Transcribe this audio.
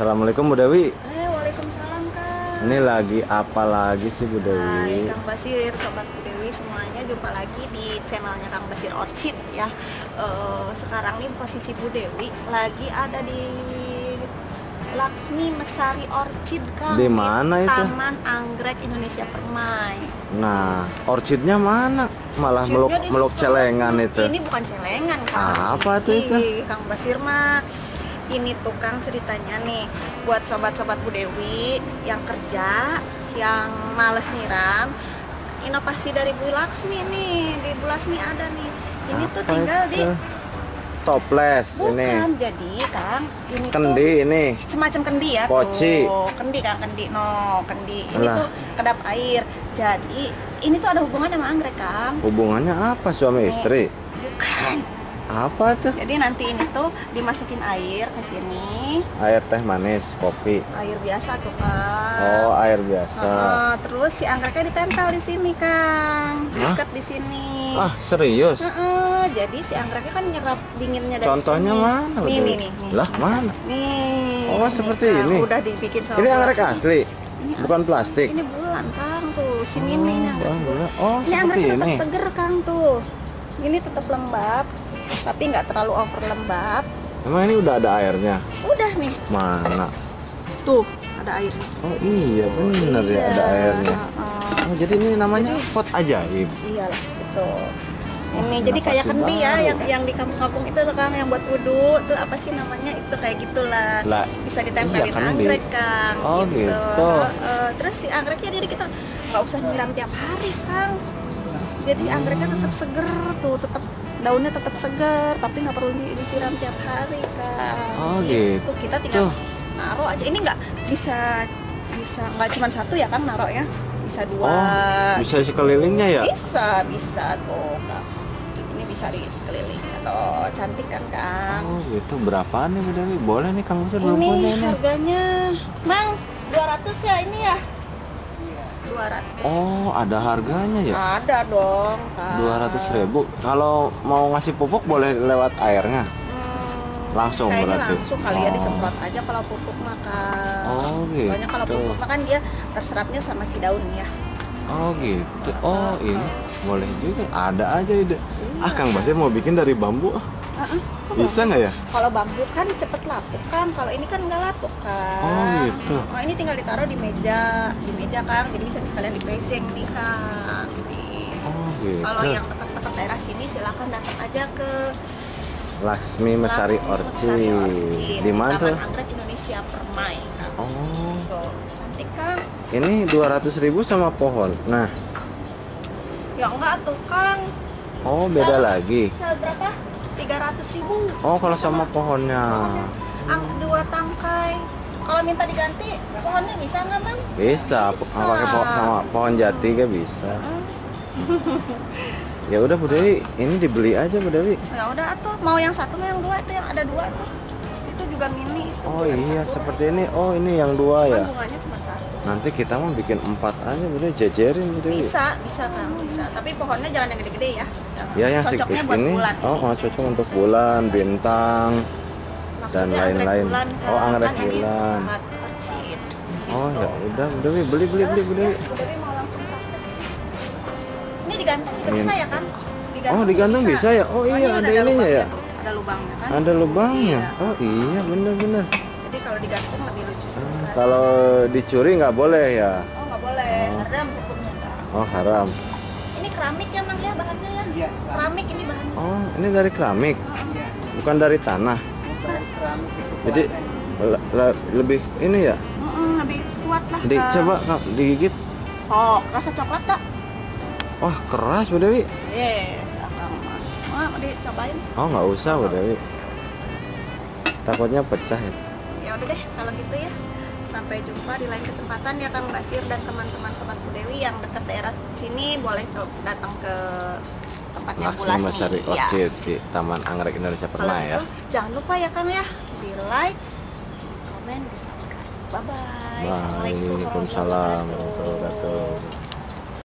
Assalamualaikum Bu Dewi. Waalaikumsalam Kang. Ini lagi apa lagi sih Bu Dewi? Hai Kang Basyir, sobat Bu Dewi semuanya, jumpa lagi di channelnya Kang Basyir Orchid ya. Sekarang nih posisi Bu Dewi lagi ada di Laksmi Mesari Orchid Kang. Di mana itu? Taman Anggrek Indonesia Permai. Nah, orchidnya mana? Malah meluk celengan itu. Ini bukan celengan Kang. Apa tuh itu? Kang Basyir mah ini tuh Kang ceritanya nih, buat sobat-sobat Bu Dewi yang kerja, yang males nyiram, inovasi dari Bu Laksmi nih, di Bu Laksmi ada nih. Ini apa tuh tinggal itu? Di toples. Bukan, ini. Jadi Kang, ini kendi tuh, ini semacam kendi ya, poci. Tuh. Kendi Kang, kendi. No, kendi. Ini tuh kedap air. Jadi ini tuh ada hubungannya sama anggrek Kang. Hubungannya apa suami istri? Bukan. Apa tuh? Jadi nanti ini tuh dimasukin air ke sini. Air teh manis, kopi. Air biasa tuh Kang. Oh, air biasa. Terus si anggreknya ditempel di sini Kang. Diikat di sini. Ah, serius? Jadi si anggreknya kan nyerap dinginnya dari contohnya sini. Contohnya mana? Nih. Lah, mana? Nih. Oh, seperti ini. Udah dibikin sama. Ini anggrek asli. Ini bukan asli. Plastik. Ini bulan Kang tuh. Si mini ini anggrek. Oh, ini seperti ini. Tetap seger Kang tuh. Ini tetap lembab, tapi nggak terlalu over lembab. Emang ini udah ada airnya? Udah nih. Mana? Tuh, ada air. Oh iya, benar ya, ada airnya. Oh, jadi ini namanya pot ajaib. Iyalah, betul. Ini jadi kayak kendi ya, yang di kampung-kampung itu tuh Kang, yang buat wudhu tuh apa sih namanya, itu kayak gitulah. Bisa ditempelin anggrek Kang. Oh gitu. Terus si anggreknya jadi kita nggak usah nyiram tiap hari Kang. Jadi anggreknya tetap seger tuh, tetap daunnya tetap segar, tapi nggak perlu disiram tiap hari Kang. Oh gitu. Kita tinggal naruh aja. Ini nggak bisa nggak cuma satu ya Kang naruh ya, bisa dua. Oh, bisa sekelilingnya ya? Bisa tuh Kang. Ini bisa di sekeliling atau cantik kan Kang? Oh gitu. Berapaan nih Bu Dewi? Boleh nih Kang Basyir belum punya ini. Harganya Mang 200 ya ini ya. 200. Oh, ada harganya ya? Ada dong Kang. 200.000. Kalau mau ngasih pupuk boleh lewat airnya? Langsung berarti? Langsung kali ya, disemprot aja kalau pupuk mah Kang. Oh gitu. Soalnya kalau pupuk mah kan dia terserapnya sama si daun ya. Oh gitu. Oh ini boleh juga. Ada aja ide. Ah Kang Basyir mau bikin dari bambu. Bisa nggak ya? Kalau bambu kan cepet lapuk Kang, kalau ini kan nggak lapuk Kang. Oh gitu. Nah, ini tinggal ditaruh di meja Kang, jadi bisa sekalian dipeceng nih Kang. Oh gitu. Kalau yang dekat-dekat daerah sini silakan datang aja ke Laksmi Mesari Orchid. Di mana tuh? Taman Anggrek Indonesia Permai. Oh. Gitu. Cantik Kang. Ini 200.000 sama pohon. Nah. Ya enggak tuh Kang. Oh beda lagi. Berapa? 300.000. Oh, kalau sama pohonnya. 2 tangkai. Kalau minta diganti, pohonnya bisa nggak Bang? Bisa. Pakai sama pohon jati kayak bisa. Ya udah Bu Dewi, ini dibeli aja Bu Dewi. Ya udah atuh, mau yang satu mau yang dua, itu yang ada dua tuh. Itu juga mini. Itu oh iya, satu. Seperti ini. Oh ini yang dua ya. Bunganya cuma satu. Nanti kita mau bikin 4 aja Bu Dewi, jejerin Bu Dewi. Bisa Kang, bisa. Tapi pohonnya jangan yang gede-gede ya. Ya yang cocoknya buat ini. Bulan. Oh, cocok untuk bulan, bintang, maksudnya dan lain-lain. Oh, anggrek bulan. Oh, ya udah, beli Bu Dewi. Mau langsung praktek. Ini digantung juga bisa ya Kang? Oh, digantung bisa ya? Oh iya, ada ininya ya. Ada lubangnya kan? Ada lubangnya. Iya. Oh iya, benar-benar. Jadi kalau digantung lebih lucu. Kalau dicuri nggak boleh ya? Oh, nggak boleh. Haram hukumnya Kang. Oh, haram. Ini keramik ya Mang ya bahannya? Keramik ini bahannya. Oh, ini dari keramik. Bukan dari tanah. Keramik. Jadi lebih ini ya? Lebih kuat lah. Coba Kak digigit. Sok, rasa coklat tak? Wah, keras Bu Dewi. Mau dicobain? Oh, nggak usah Bu Dewi. Takutnya pecah ya. Ya udah deh, kalau gitu ya. Sampai jumpa di lain kesempatan ya Kang Basyir dan teman-teman sobat Bu Dewi yang dekat daerah sini boleh datang ke tempatnya Bu Laksmi Orchid di Taman Anggrek Indonesia Permai ya. Jangan lupa ya Kang ya, di like, komen, di subscribe. Bye bye. Assalamualaikum warahmatullahi wabarakatuh.